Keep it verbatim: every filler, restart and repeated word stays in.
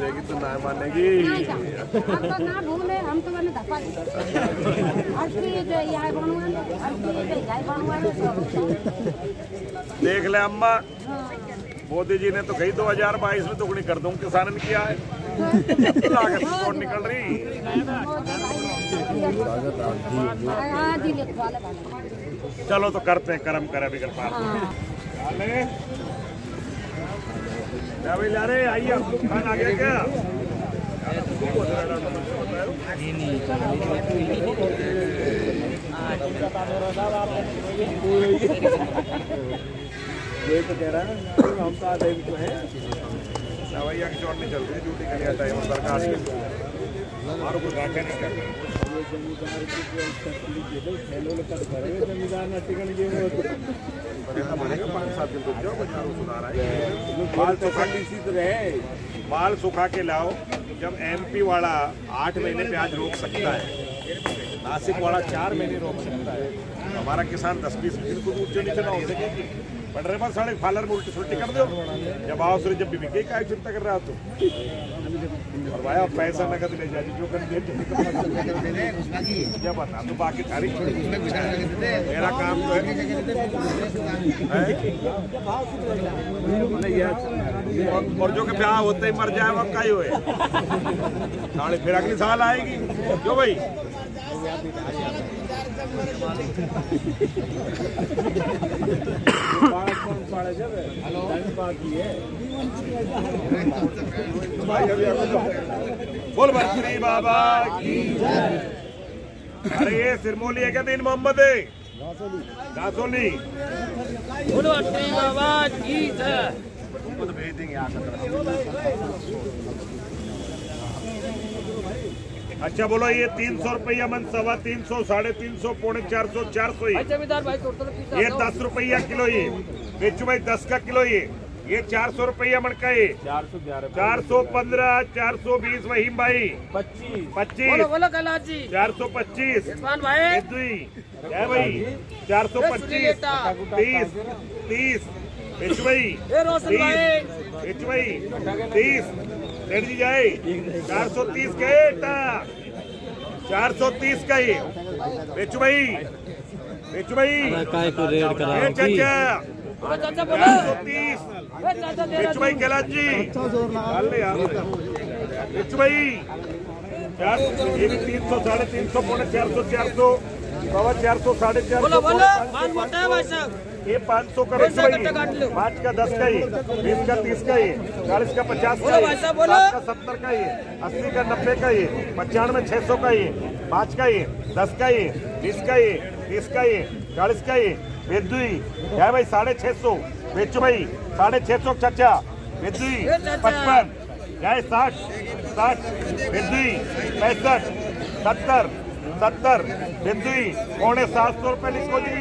देगी तो ना मानेगी हम तो ना भूले हम तो बने दफा असली जो यहां बनवान असली जो यहां बनवान देख ले अम्मा मोदी जी ने तो कही दो हज़ार बाईस में दुगनी कर दूं किसानन किया है लागत कौन निकल रही चलो तो करते हैं कर्म करे बिगर पार आले अरे आइए खाना आ गया क्या ये तो कह रहा है हम तो आधे भी तो है दवाइयाँ की चोट नहीं चल रही ड्यूटी के लिए आता है सरकार और कुछ आगे नहीं कर रहे जमीदार माल सुखा के लाओ जब एमपी वाला आठ महीने प्याज रोक सकता है नासिक वाला चार महीने रोक सकता है हमारा किसान दस बीस बिल्कुल ऊंचे नीचे ना हो सके बढ़ रहे बस साढ़े फालर में उल्टी सुल्टी कर दो जब आओ सूर्य जब भी बिके का चिंता कर रहा हो तो और भाई आप पैसा नकद ले जाइए जो कर क्या बता तो बाकी तारीख मेरा काम तो है और जो के ब्याह होते ही मर जाए वक्त ही हुए साढ़े फिर अगले साल आएगी क्यों भाई बोल बसरी बाबा की अरे ये सिरमौली है क्या दिन मोहम्मद है दासोली बोलो बसरी बाबा की खुद भेज देंगे अच्छा बोलो ये तीन सौ रुपया मन सवा तीन सौ साढ़े तीन सौ पौने चार सौ चार सौ ये दस रुपया किलो ये बेचू भाई दस का किलो ये ये चार सौ रुपया मन का ये चार सौ ग्यारह चार सौ पंद्रह चार सौ बीस वहीम भाई पच्चीस पच्चीस चार सौ पच्चीस भाई चार सौ पच्चीस तीस तीस बेचू भाई बेचू भाई तीस जी जाए चार सौ तीस का चार सौ तीस का ये बेचू भाई बेचू भाई चार सौ तीस बेचू भाई कैलाश जी बेचू भाई चार तीन सौ साढ़े तीन सौ पौने चार सौ चार सौ सवा चार सौ साढ़े चार सौ ये पाँच सौ करो पाँच का दस का ये बीस का तीस का ये चालीस का पचास का ये साठ का सत्तर का ये अस्सी का नब्बे का ये पचानवे छह सौ का ये पाँच का ये दस का ये बीस का ये तीस का ये चालीस का ये बेदुई है भाई साढ़े छह सौ बेचो भाई साढ़े छह सौ चाचा बेदुई पचपन जाए साठ साठ बेदुई पैंसठ सत्तर सत्तर बेदुई पौने सात सौ रुपये लिखो जी।